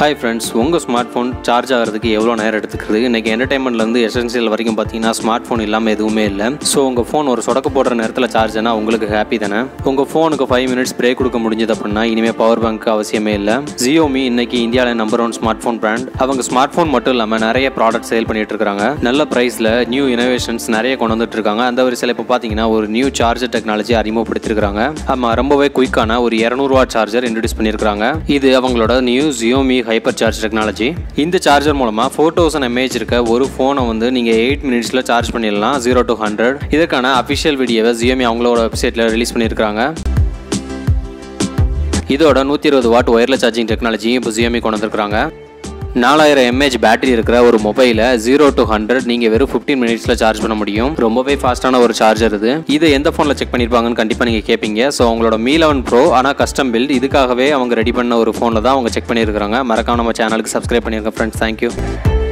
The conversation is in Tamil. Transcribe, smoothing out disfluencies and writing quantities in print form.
हाई फ्रेंड्स उंगा स्मार्ट फोन चार्ज आगे एव्वलो नेरम एडुक्कुधु इन्नैक्कु एंटरटेनमेंट इरुंदु एसेंशियल वरैक्कुम पार्त्तींगन्ना स्मार्ट फोन इल्लाम एदुवुमे इल्ल सो उंगा फोन ओरु सोडक्क पोडुर नेरत्तुल चार्ज आना उंगलुक्कु हैप्पी थाने उंगा फोनुक्कु 5 मिनट्स ब्रेक कोडुक्क मुडिंजदु अप्पडिना इनिमे पावर बैंक अवश्यमे इल्ल Xiaomi इन्नैक्कु इंडियाला नंबर 1 स्मार्ट फोन ब्रांड अवंगा स्मार्ट फोन मट्टुम इल्लाम नैया प्रोडक्ट्स सेल पण्णिट्टु इरुक्रांगा नल्ला प्राइसல न्यू इनोवेशन्स नैया कोंडु वंदिट्टु इरुक्रांगा अंद वरिसैला इप्पो पार्त्तींगन्ना ओरु न्यू चार्जर टेक्नालजी அறிமுகப்படுத்தி இருக்காங்க ஆமா ரொம்பவே குயிக்கான ஒரு 200 வாட் சார்ஜர் இன்ட்ரோ듀ஸ் பண்ணி இருக்காங்க இது அவங்களோட நியூ Xiaomi Hyper-charge technology இந்த சார்ஜர் மூலமா 4000 mAh இருக்க ஒரு போனை வந்து நீங்க 8 மினிட்ஸ்ல சார்ஜ் பண்ணிடலாம் 0 to 100 இதற்கான அபிஷியல் வீடியோவை Xiaomi அவங்களோட வெப்சைட்ல ரிலீஸ் பண்ணிருக்காங்க இதோட 120 வாட் வயர்லெஸ் சார்ஜிங் டெக்னாலஜி இப்போ Xiaomi கொண்டு வந்திருக்காங்க 4000 mAh பேட்டரி இருக்கிற ஒரு மொபைலை 0 to 100 நீங்கள் வெறும் 15 மினிட்ஸில் சார்ஜ் பண்ண முடியும் ரொம்பவே ஃபாஸ்ட்டான ஒரு சார்ஜர் இது இதை எந்த ஃபோனில் செக் பண்ணியிருப்பாங்கன்னு கண்டிப்பாக நீங்கள் கேட்பீங்க ஸோ அவங்களோட Mi 11 Pro ஆனால் கஸ்டம் பில்ட் இதுக்காகவே அவங்க ரெடி பண்ண ஒரு ஃபோனில் தான் அவங்க செக் பண்ணியிருக்கிறாங்க மறக்காம நம்ம சேனலுக்கு சப்ஸ்கிரைப் பண்ணியிருக்கேன் ஃப்ரெண்ட்ஸ் தேங்க்யூ